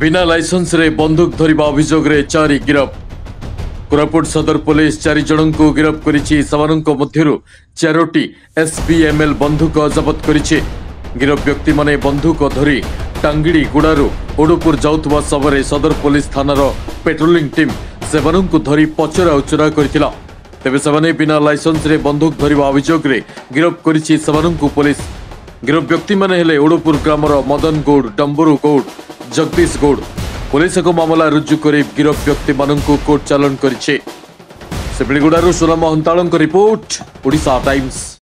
बिना लाइसेंस रे बंदूक धरिबा अभियोग रे 4 गिरफ। कोरापुट सदर पुलिस 4 जणं को गिरफ करिछि। समानंको मध्यरु 4टी एसपीएमएल बंदूक जब्त करिछि। गिरफ व्यक्ति माने बंदूक धरि टांगिडी गुडारु ओडुपुर जाउतवा सबरे सदर पुलिस थानार पेट्रोलिंग टीम सेवनंको धरि पचरा उचरा करथिला। तेबे सेवने बिना लाइसेंस रे बंदूक धरिबा अभियोग रे गिरफ करिछि। समानंको पुलिस गिरफ व्यक्ति माने हेले ओडुपुर ग्रामर मदन गौड़, डंबरू गौड़, जगदीश गौड़। पुलिस एक मामला रुजु कर गिरफ व्यक्ति मानू कोर्ट चालान करेगुड़। सोनम महंताल रिपोर्ट, ओडिशा टाइम्स।